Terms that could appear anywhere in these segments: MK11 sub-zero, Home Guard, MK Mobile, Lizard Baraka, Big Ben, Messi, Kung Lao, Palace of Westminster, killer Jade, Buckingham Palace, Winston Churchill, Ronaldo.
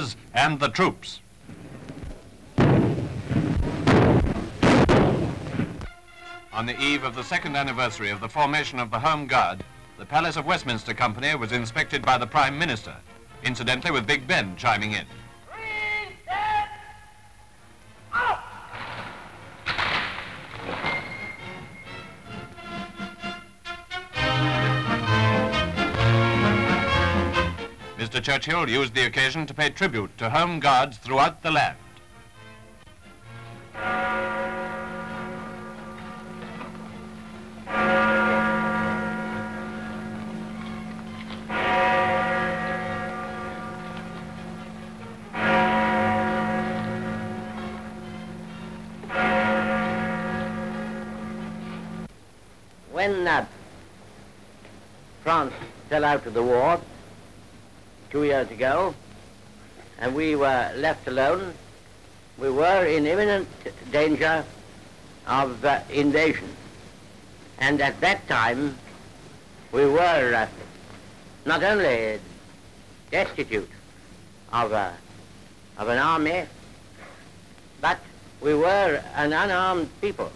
workers and the troops. On the eve of the second anniversary of the formation of the Home Guard, the Palace of Westminster Company was inspected by the Prime Minister, incidentally with Big Ben chiming in. Mr. Churchill used the occasion to pay tribute to Home Guards throughout the land. When France fell out of the war 2 years ago, and we were left alone, we were in imminent danger of invasion. And at that time, we were not only destitute of an army, but we were an unarmed people.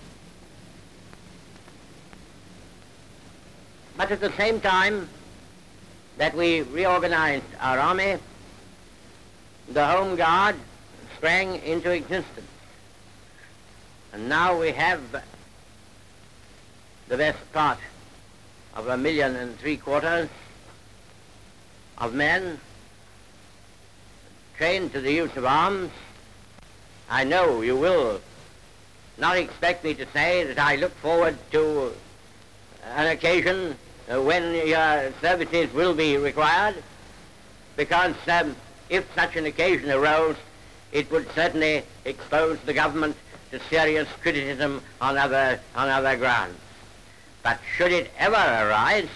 But at the same time that we reorganized our army, the Home Guard sprang into existence. And now we have the best part of 1.75 million of men trained to the use of arms. I know you will not expect me to say that I look forward to an occasion when your services will be required, because if such an occasion arose, it would certainly expose the government to serious criticism on other grounds. But should it ever arise,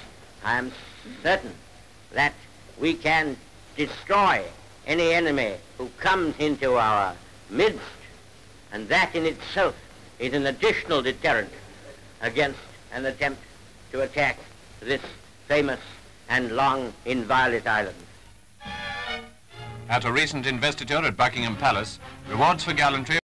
I am certain that we can destroy any enemy who comes into our midst, and that in itself is an additional deterrent against an attempt to attack this famous and long inviolate island. At a recent investiture at Buckingham Palace, rewards for gallantry